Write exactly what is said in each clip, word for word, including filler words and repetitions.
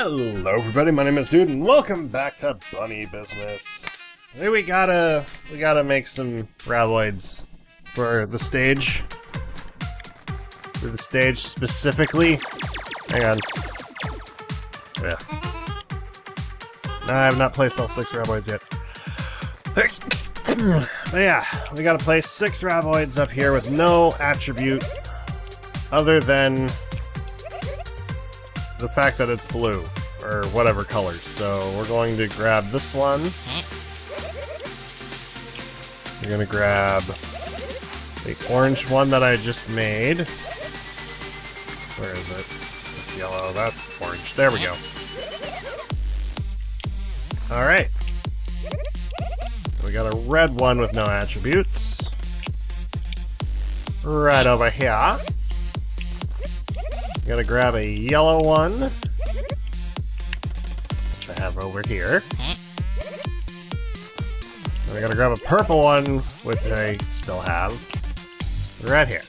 Hello everybody, my name is Dude and welcome back to Bunny Business. Today we gotta we gotta make some raveloids for the stage. For the stage specifically. Hang on. Yeah. No, I have not placed all six raveloids yet. But yeah, we gotta place six raveloids up here with no attribute other than the fact that it's blue, or whatever colors. So we're going to grab this one. We're going to grab the orange one that I just made. Where is it? It's yellow. That's orange. There we go. Alright. We got a red one with no attributes. Right over here. Gotta grab a yellow one, which I have over here. And I gotta grab a purple one, which I still have, right here.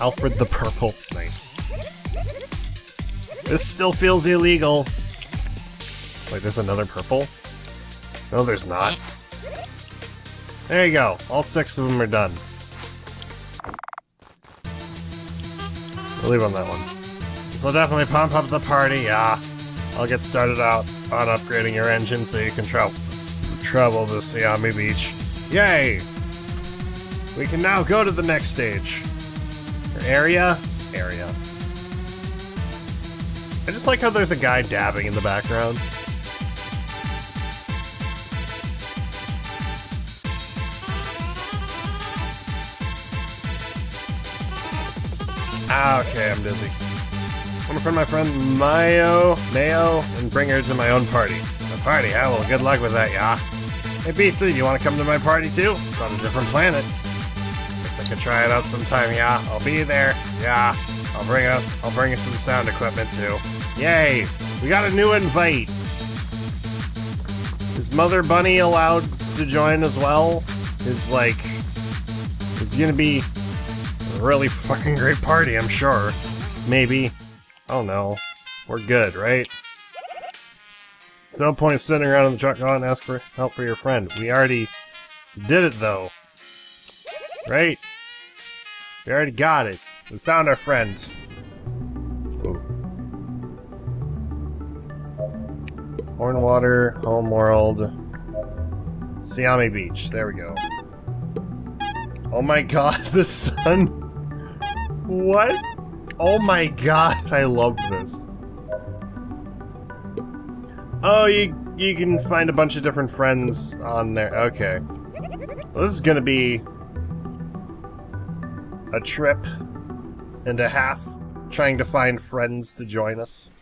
Alfred the Purple. Nice. This still feels illegal. Wait, there's another purple? No, there's not. There you go. All six of them are done. We'll leave on that one. So definitely pump up the party, yeah. I'll get started out on upgrading your engine so you can tra travel to Siami Beach. Yay! We can now go to the next stage. Or area? Area. I just like how there's a guy dabbing in the background. Ah, okay, I'm dizzy. I'm gonna find my friend Mayo, Mayo, and bring her to my own party. A party? Ah, well, good luck with that, yeah. Hey, B three, do you want to come to my party too? It's on a different planet. Guess I could try it out sometime, yeah. I'll be there, yeah. I'll bring up, I'll bring some sound equipment too. Yay! We got a new invite. Is Mother Bunny allowed to join as well? Is like, it's gonna be a really fucking great party, I'm sure. Maybe. Oh no, we're good, right? No point sitting around in the truck and ask for help for your friend. We already did it though, right? We already got it. We found our friend. Hornwater, Homeworld, Siami Beach. There we go. Oh my god, the sun. What? Oh my god, I love this. Oh, you you can find a bunch of different friends on there. Okay. Well, this is gonna be a trip and a half trying to find friends to join us.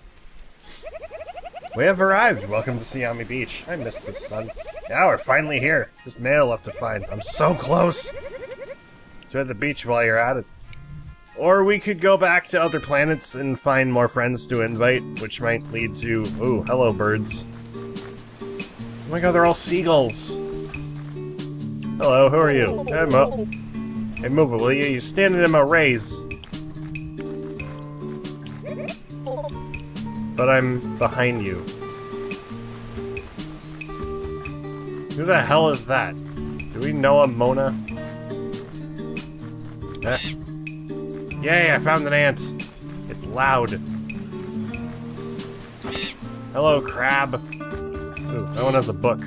We have arrived. Welcome to Siami Beach. I miss the sun. Now we're finally here. There's mail left to find. I'm so close. Enjoy the beach while you're at it. Or we could go back to other planets and find more friends to invite, which might lead to... Ooh, hello, birds. Oh my god, they're all seagulls. Hello, who are you? Hey, Mo. Hey, move it, will you? You're standing in my rays. But I'm behind you. Who the hell is that? Do we know a Mona? Eh. Yay, I found an ant. It's loud. Hello, crab. Ooh, that one has a book.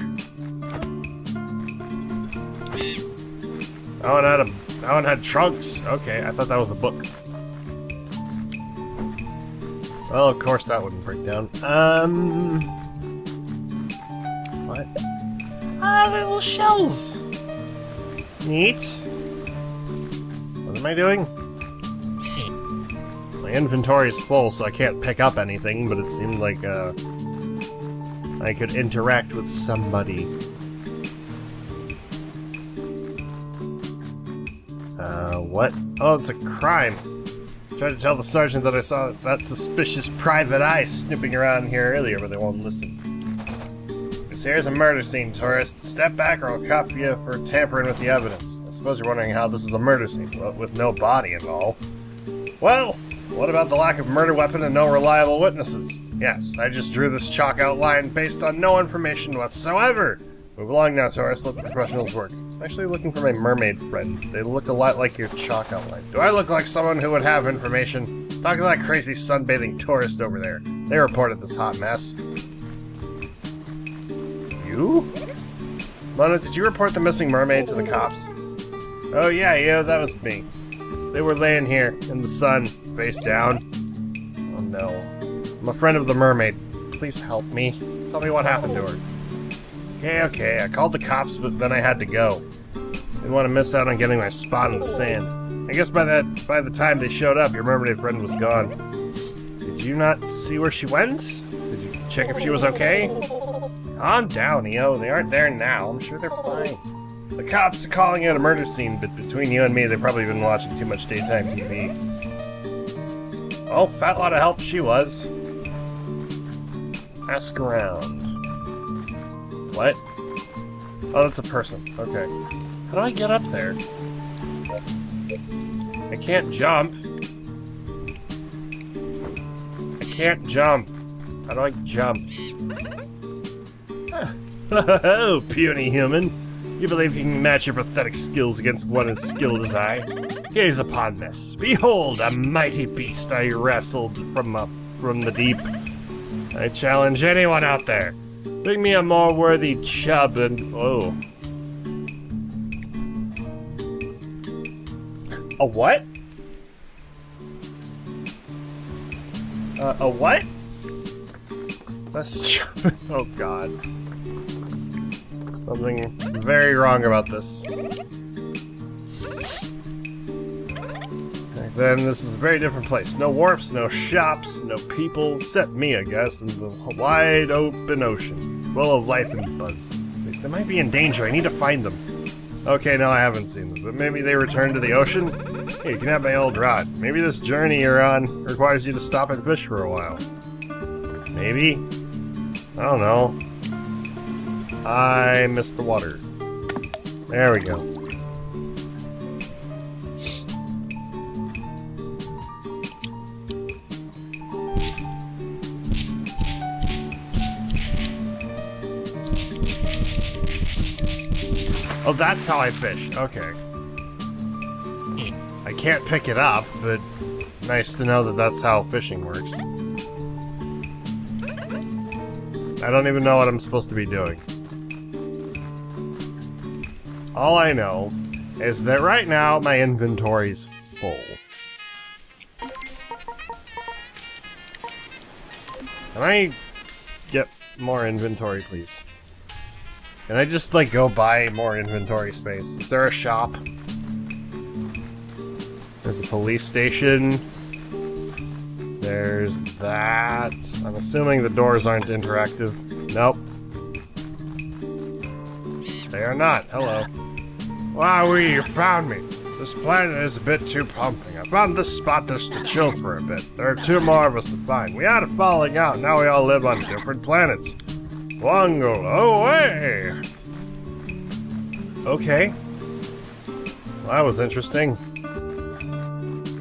That one had a, that one had trunks. Okay, I thought that was a book. Well, of course that wouldn't break down. Um... What? Ah, they're little shells! Neat. What am I doing? My inventory is full, so I can't pick up anything, but it seemed like uh, I could interact with somebody. Uh, what? Oh, it's a crime. Tried to tell the sergeant that I saw that suspicious private eye snooping around here earlier, but they won't listen. Because here's a murder scene, tourist. Step back or I'll cuff you for tampering with the evidence. I suppose you're wondering how this is a murder scene, but with no body involved. Well... What about the lack of murder weapon and no reliable witnesses? Yes, I just drew this chalk outline based on no information whatsoever. Move along now, Taurus. Let the professionals work. I'm actually looking for my mermaid friend. They look a lot like your chalk outline. Do I look like someone who would have information? Talk to that crazy sunbathing tourist over there. They reported this hot mess. You? Mona, did you report the missing mermaid to the cops? Oh yeah, yeah, that was me. They were laying here, in the sun, face down. Oh no. I'm a friend of the mermaid. Please help me. Tell me what happened to her. Okay, okay, I called the cops, but then I had to go. Didn't want to miss out on getting my spot in the sand. I guess by that, by the time they showed up, your mermaid friend was gone. Did you not see where she went? Did you check if she was okay? Calm down, Eo. They aren't there now. I'm sure they're fine. The cops are calling it a murder scene, but between you and me, they've probably been watching too much daytime T V. Oh, fat lot of help she was. Ask around. What? Oh, that's a person. Okay. How do I get up there? I can't jump. I can't jump. How do I jump? Oh, puny human. You believe you can match your pathetic skills against one as skilled as I? Gaze upon this. Behold, a mighty beast I wrestled from up from the deep. I challenge anyone out there. Bring me a more worthy chub and... oh. A what? Uh, a what? That's... oh god. Something very wrong about this. Back then, this is a very different place. No wharfs, no shops, no people, except me, I guess, in the wide open ocean. Well of life and buzz. At least they might be in danger. I need to find them. Okay, no, I haven't seen them, but maybe they return to the ocean? Hey, you can have my old rod. Maybe this journey you're on requires you to stop and fish for a while. Maybe? I don't know. I missed the water. There we go. Oh, that's how I fish. Okay. I can't pick it up, but nice to know that that's how fishing works. I don't even know what I'm supposed to be doing. All I know is that right now my inventory's full. Can I get more inventory, please? Can I just, like, go buy more inventory space? Is there a shop? There's a police station. There's that. I'm assuming the doors aren't interactive. Nope. They are not. Hello. Wowee, you found me. This planet is a bit too pumping. I found this spot just to chill for a bit. There are two more of us to find. We had a falling out. Now we all live on different planets. Bungle away! Okay. Well, that was interesting.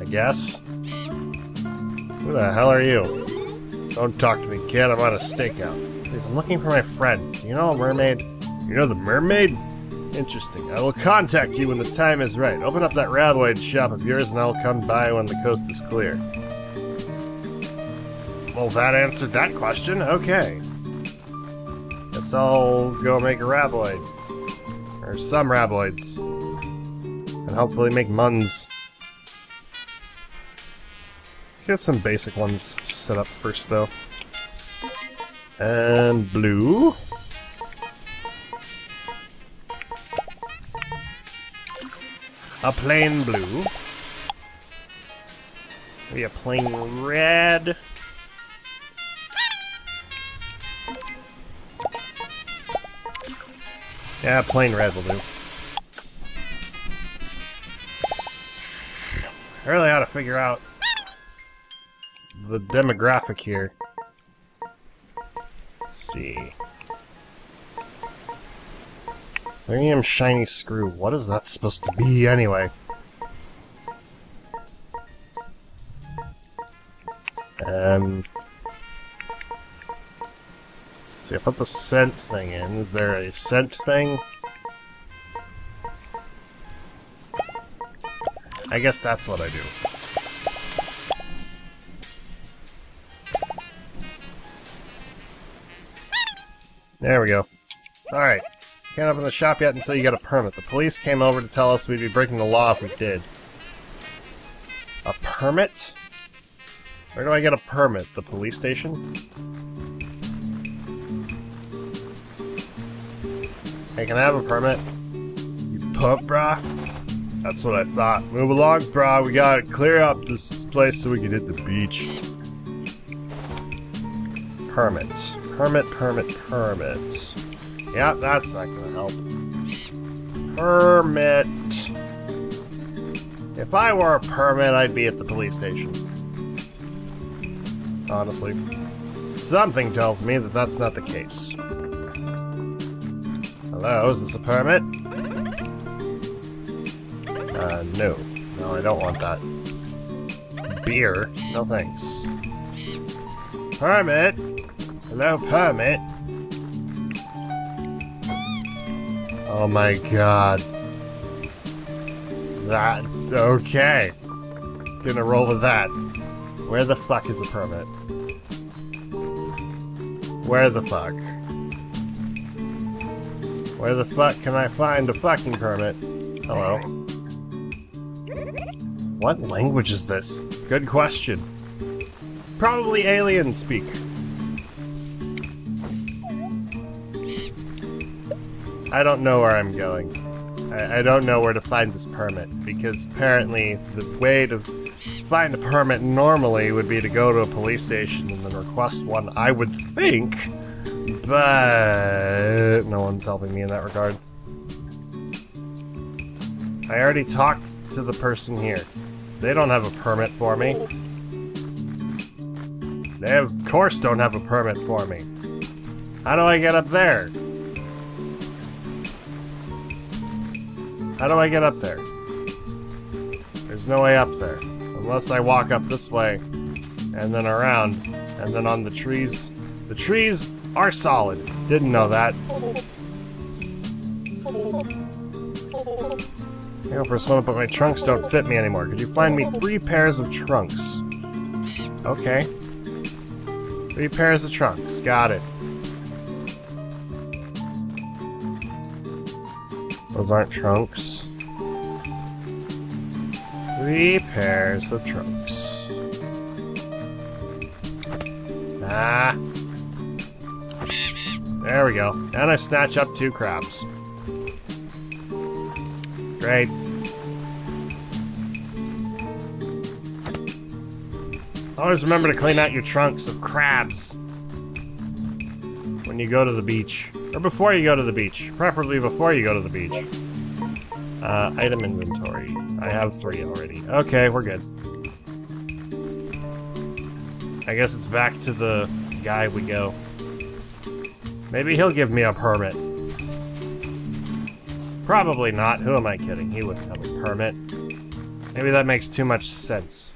I guess. Who the hell are you? Don't talk to me, kid. I'm on a stakeout. Please, I'm looking for my friend. Do you know a mermaid? You know the mermaid? Interesting. I will contact you when the time is right. Open up that railroad shop of yours and I'll come by when the coast is clear. Well, that answered that question. Okay. Guess I'll go make a raboid. Or some raboids. And hopefully make muns. Get some basic ones set up first, though. And blue. A plain blue. Maybe a plain red. Yeah, plain red will do. I really ought to figure out the demographic here. Let's see. Premium shiny screw. What is that supposed to be anyway? Um, see, I put the scent thing in. Is there a scent thing? I guess that's what I do. There we go. Alright. Can't open the shop yet until you get a permit. The police came over to tell us we'd be breaking the law if we did. A permit? Where do I get a permit? The police station? Hey, can I have a permit? You pup, brah? That's what I thought. Move along, brah. We gotta clear up this place so we can hit the beach. Permit. Permit, permit, permit. Yeah, that's not gonna help. Permit. If I were a permit, I'd be at the police station. Honestly. Something tells me that that's not the case. Hello, is this a permit? Uh, no. No, I don't want that. Beer? No thanks. Permit? Hello, permit? Oh my god. That... okay. Gonna roll with that. Where the fuck is a permit? Where the fuck? Where the fuck can I find a fucking permit? Hello. What language is this? Good question. Probably alien speak. I don't know where I'm going. I, I don't know where to find this permit, because apparently the way to find a permit normally would be to go to a police station and then request one, I would think, but no one's helping me in that regard. I already talked to the person here. They don't have a permit for me. They of course don't have a permit for me. How do I get up there? How do I get up there? There's no way up there. Unless I walk up this way, and then around, and then on the trees. The trees are solid. Didn't know that. I go for a swim, but my trunks don't fit me anymore. Could you find me three pairs of trunks? Okay. Three pairs of trunks. Got it. Those aren't trunks. Three pairs of trunks. Ah. There we go. And I snatch up two crabs. Great. Always remember to clean out your trunks of crabs when you go to the beach. Or before you go to the beach. Preferably before you go to the beach. Uh, item inventory. I have three already. Okay, we're good. I guess it's back to the guy we go. Maybe he'll give me a permit. Probably not. Who am I kidding? He wouldn't have a permit. Maybe that makes too much sense.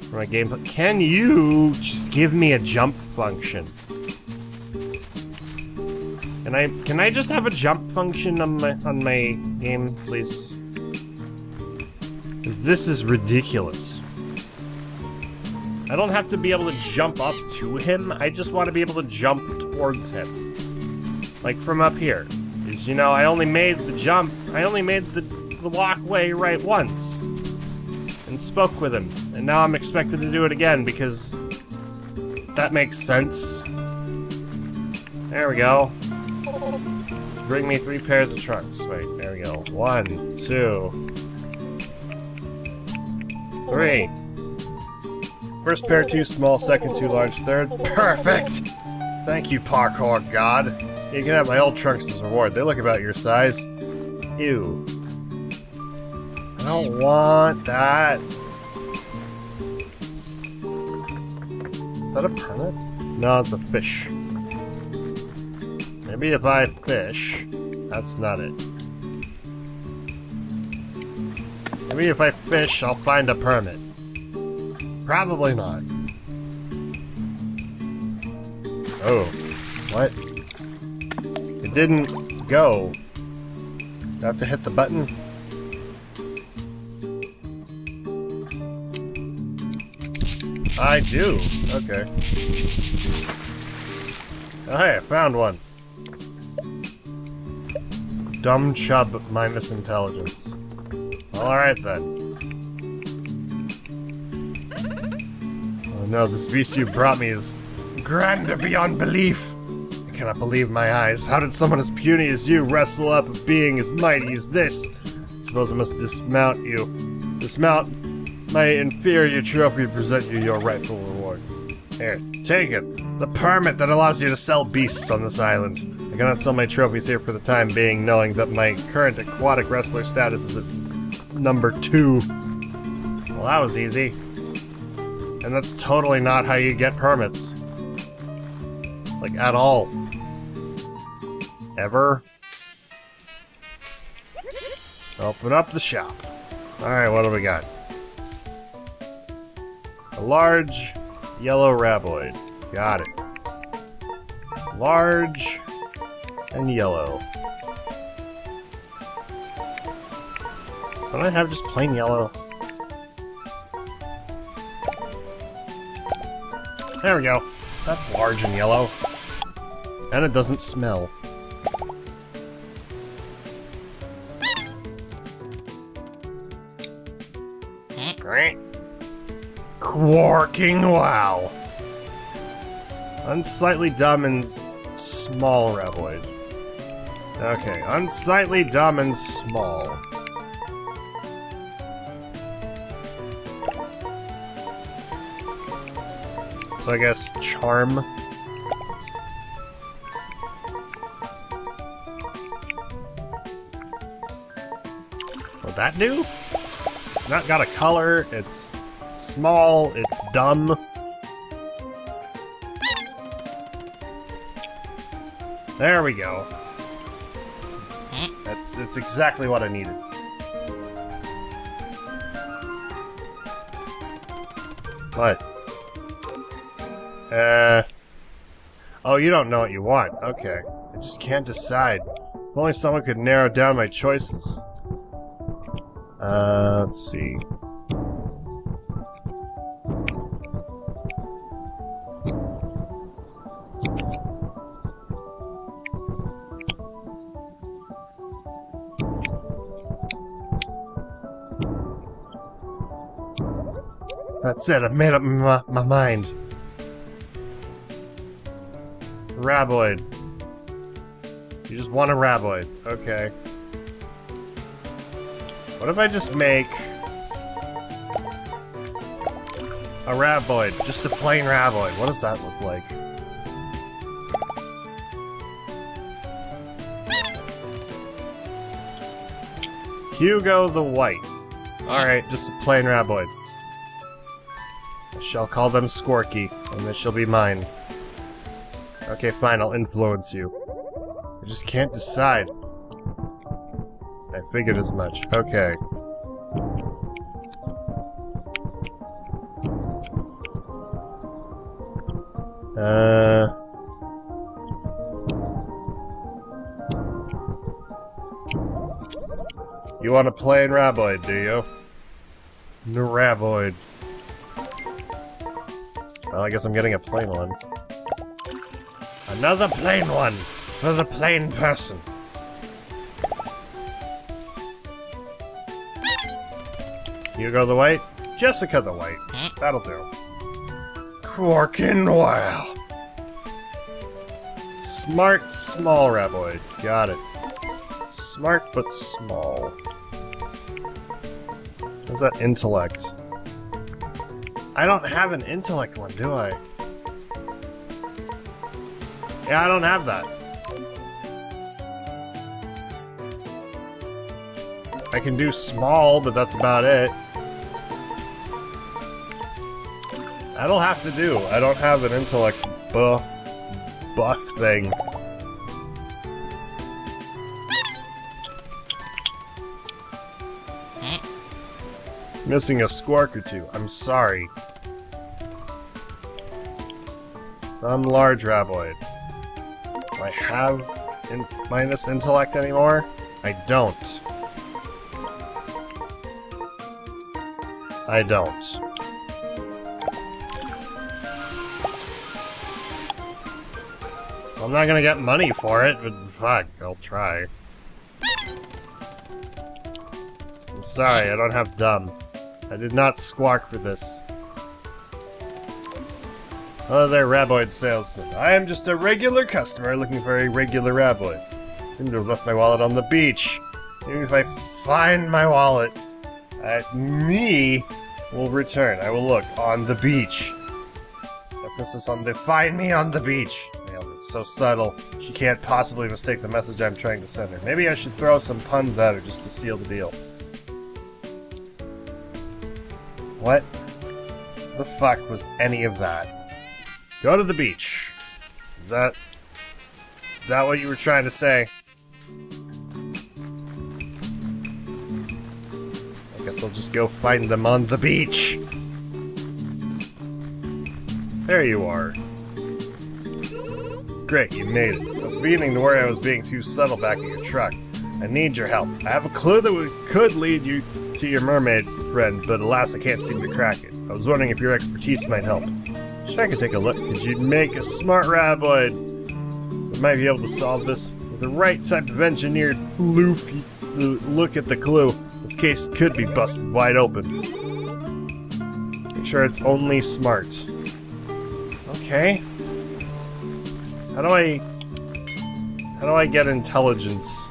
For my gameplay. Can you just give me a jump function? Can I, can I just have a jump function on my, on my game, please? Because this is ridiculous. I don't have to be able to jump up to him, I just want to be able to jump towards him. Like from up here. Because, you know, I only made the jump, I only made the, the walkway right once. And spoke with him. And now I'm expected to do it again because that makes sense. There we go. Bring me three pairs of trunks. Wait, there we go. One, two, three. First pair too small, second too large, third. Perfect! Thank you, parkour god. You can have my old trunks as a reward. They look about your size. Ew. I don't want that. Is that a permit? No, it's a fish. Maybe if I fish, that's not it. Maybe if I fish, I'll find a permit. Probably not. Oh. What? It didn't go. Do I have to hit the button? I do. Okay. Oh, hey, I found one. Dumb chub minus intelligence. Alright then. Oh no, this beast you brought me is grander beyond belief. I cannot believe my eyes. How did someone as puny as you wrestle up a being as mighty as this? I suppose I must dismount you. Dismount my inferior trophy to present you your rightful reward. Here, take it. The permit that allows you to sell beasts on this island. I cannot sell my trophies here for the time being, knowing that my current aquatic wrestler status is at number two. Well, that was easy. And that's totally not how you get permits. Like, at all. Ever. Open up the shop. Alright, what do we got? A large yellow raboid. Got it. Large and yellow. Don't I have just plain yellow? There we go. That's large and yellow. And it doesn't smell. Great. Quarking wow! Unsightly, dumb, and small raboid. Okay, unsightly, dumb, and small. So I guess charm. What'd that do? It's not got a color, it's small, it's dumb. There we go. That, that's exactly what I needed. What? Uh... Oh, you don't know what you want. Okay. I just can't decide. If only someone could narrow down my choices. Uh, let's see. That's it, I've made up my, my mind. Raboid. You just want a raboid. Okay. What if I just make a raboid? Just a plain raboid. What does that look like? Hugo the White. Alright, just a plain raboid. Shall call them Squirky, and they shall be mine. Okay, fine, I'll influence you. I just can't decide. I figured as much. Okay. Uh... You want a plain raboid, do you? No raboid. Well, I guess I'm getting a plain one. Another plain one for the plain person. Hugo the White, Jessica the White. That'll do. Quarkin' wow. Smart, small raboid. Got it. Smart, but small. How's that intellect? I don't have an intellect one, do I? Yeah, I don't have that. I can do small, but that's about it. That'll have to do. I don't have an intellect buff, buff thing. Missing a squark or two. I'm sorry. Some large Raboid. Do I have in minus intellect anymore? I don't. I don't. I'm not gonna get money for it, but fuck, I'll try. I'm sorry, I don't have dumb. I did not squawk for this. Hello there, Raboid salesman. I am just a regular customer looking for a regular Raboid. I seem to have left my wallet on the beach. Even if I find my wallet, I, me will return. I will look on the beach. Emphasis on the find me on the beach. So subtle, she can't possibly mistake the message I'm trying to send her. Maybe I should throw some puns at her just to seal the deal. What the fuck was any of that? Go to the beach. Is that... Is that what you were trying to say? I guess I'll just go find them on the beach. There you are. Great, you made it. I was beginning to worry I was being too subtle back in your truck. I need your help. I have a clue that we could lead you to your mermaid friend, but alas, I can't seem to crack it. I was wondering if your expertise might help. Sure, I could take a look, because you'd make a smart Raboid. We might be able to solve this with the right type of engineered floofy look at the clue. This case could be busted wide open. Make sure it's only smart. Okay. How do I... How do I get intelligence?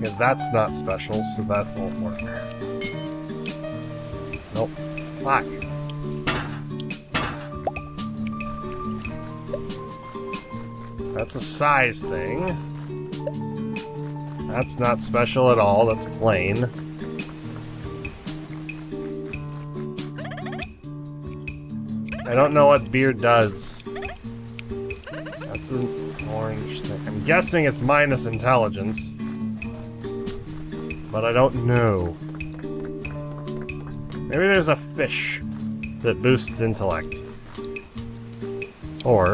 Yeah, that's not special, so that won't work. Nope. Fuck. That's a size thing. That's not special at all, that's plain. I don't know what beer does. That's an orange thing. I'm guessing it's minus intelligence. But I don't know. Maybe there's a fish that boosts intellect. Or...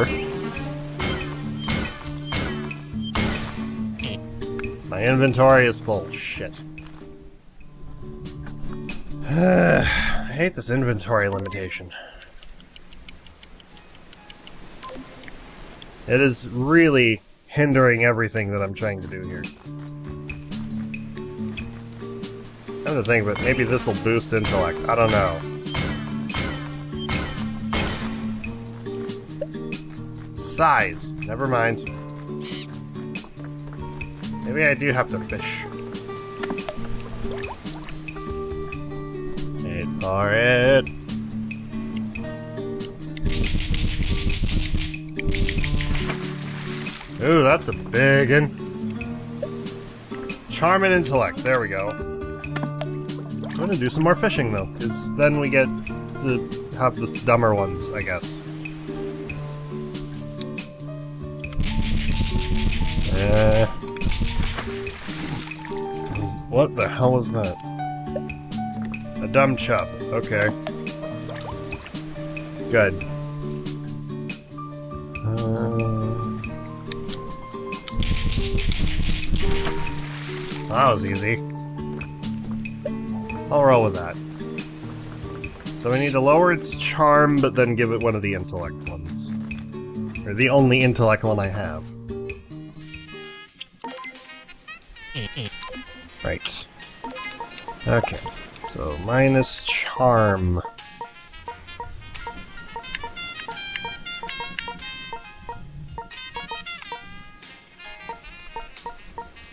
my inventory is full. Shit. I hate this inventory limitation. It is really hindering everything that I'm trying to do here. I have to think, but maybe this will boost intellect. I don't know. Size. Never mind. Maybe I do have to fish. Wait for it. Ooh, that's a big one. Charm and intellect, there we go. I'm gonna do some more fishing though, because then we get to have the dumber ones, I guess. Uh, what the hell is that? A dumb chub, okay. Good. That was easy. I'll roll with that. So we need to lower its charm, but then give it one of the intellect ones. Or the only intellect one I have. Right. Okay. So, minus charm.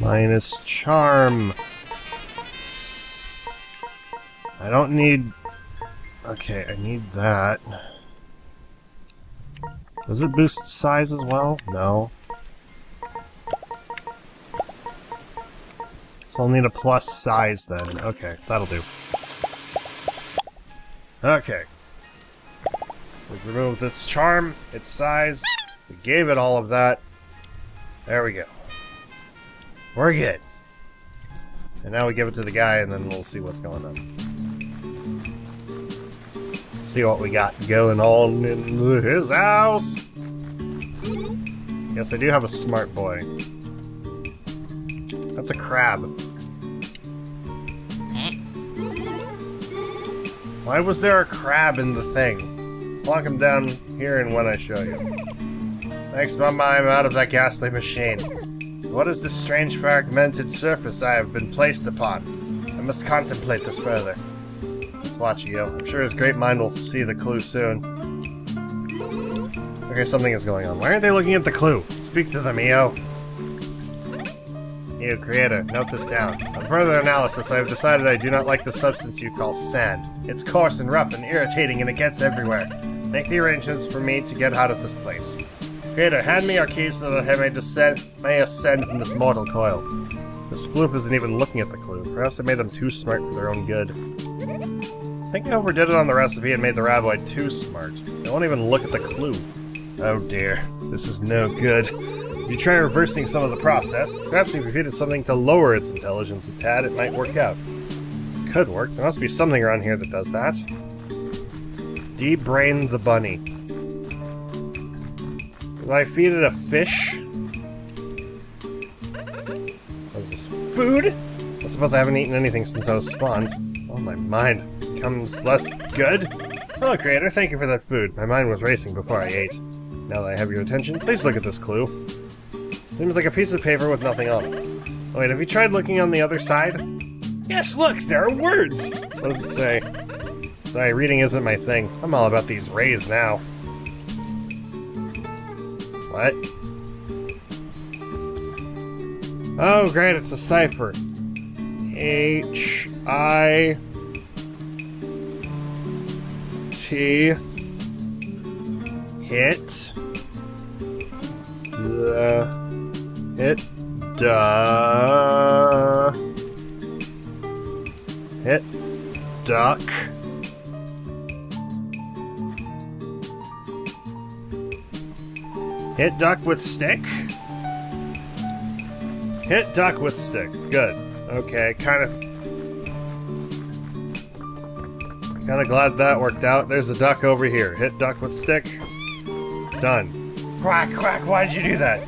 Minus charm. I don't need... Okay, I need that. Does it boost size as well? No. So I'll need a plus size then. Okay, that'll do. Okay. We've removed its charm, its size. We gave it all of that. There we go. We're good. And now we give it to the guy, and then we'll see what's going on. see what we got going on in his house. Yes, I do have a smart boy. That's a crab. Why was there a crab in the thing? Lock him down here and when I show you. Thanks, Mama, I'm out of that ghastly machine. What is this strange fragmented surface I have been placed upon? I must contemplate this further. Let's watch you. I'm sure his great mind will see the clue soon. Okay, something is going on. Why aren't they looking at the clue? Speak to them, E O. E O creator, note this down. On further analysis, I have decided I do not like the substance you call sand. It's coarse and rough and irritating, and it gets everywhere. Make the arrangements for me to get out of this place. Creator, hand me your keys so that I may descend, may ascend from this mortal coil. This floof isn't even looking at the clue. Perhaps I made them too smart for their own good. I think I overdid it on the recipe and made the raboid too smart. They won't even look at the clue. Oh dear, this is no good. If you try reversing some of the process, perhaps if you feed it something to lower its intelligence a tad, it might work out. It could work. There must be something around here that does that. Debrain the bunny. Will I feed it a fish? What is this? Food? I suppose I haven't eaten anything since I was spawned. Oh, my mind becomes less good. Hello, creator. Thank you for that food. My mind was racing before I ate. Now that I have your attention, please look at this clue. Seems like a piece of paper with nothing on it. Oh, wait, have you tried looking on the other side? Yes, look! There are words! What does it say? Sorry, reading isn't my thing. I'm all about these rays now. What? Oh, great, it's a cipher. H I T... Hit. Duh. Hit. Duh. Hit. Duck. Hit duck with stick? Hit duck with stick. Good. Okay, kind of... Kind of glad that worked out. There's a duck over here. Hit duck with stick. Done. Quack, quack, why'd you do that?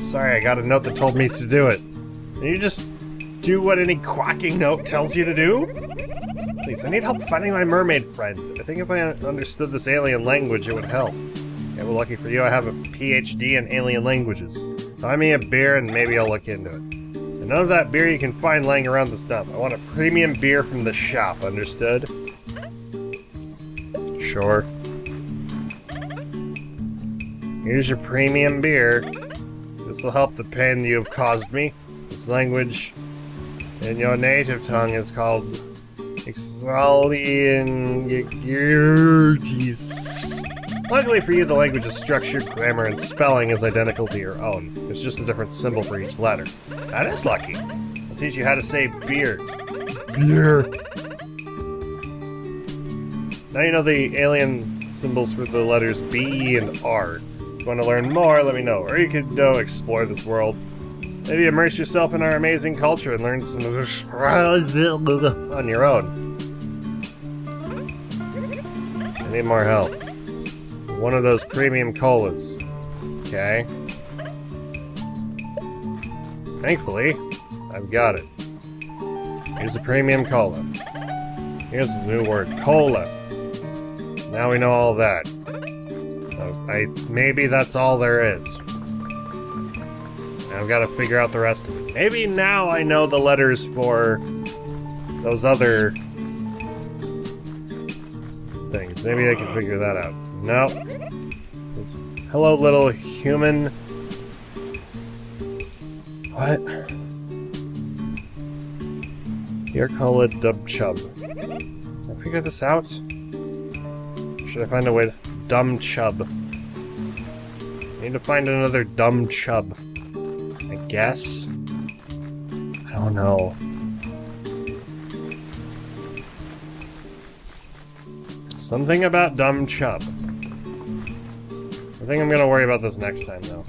Sorry, I got a note that told me to do it. Can you just do what any quacking note tells you to do? Please, I need help finding my mermaid friend. I think if I understood this alien language, it would help. Yeah, well, lucky for you, I have a P H D in alien languages. Buy me a beer and maybe I'll look into it. And none of that beer you can find laying around this dump. I want a premium beer from the shop, understood? Sure. Here's your premium beer. This will help the pain you have caused me. This language in your native tongue is called Ixwaldiangurges. Luckily for you, the language is structured, grammar, and spelling is identical to your own. It's just a different symbol for each letter. That is lucky. I'll teach you how to say beer. Beer. Now you know the alien symbols for the letters B, E, and R. If you want to learn more, let me know, or you could go explore this world. Maybe immerse yourself in our amazing culture and learn some on your own. I need more help. One of those premium colas. Okay. Thankfully, I've got it. Here's a premium cola. Here's the new word, cola. Now we know all that. I, maybe that's all there is. I've got to figure out the rest of it. Maybe now I know the letters for those other things. Maybe I can figure that out. No. It's, hello, little human. What? Here, call it Dub Chub. Can I figure this out? Should I find a way to... Dumb Chub. I need to find another Dumb Chub. I guess? I don't know. Something about Dumb Chub. I think I'm gonna worry about this next time, though.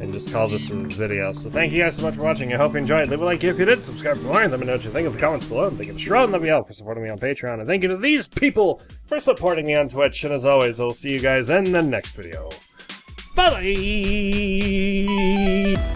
And just call this a video. So thank you guys so much for watching. I hope you enjoyed. Leave a like if you did. Subscribe for more. Let me know what you think in the comments below. And thank you to Sharon, let me out for supporting me on Patreon. And thank you to these people for supporting me on Twitch, and as always, I'll see you guys in the next video. Bye-bye!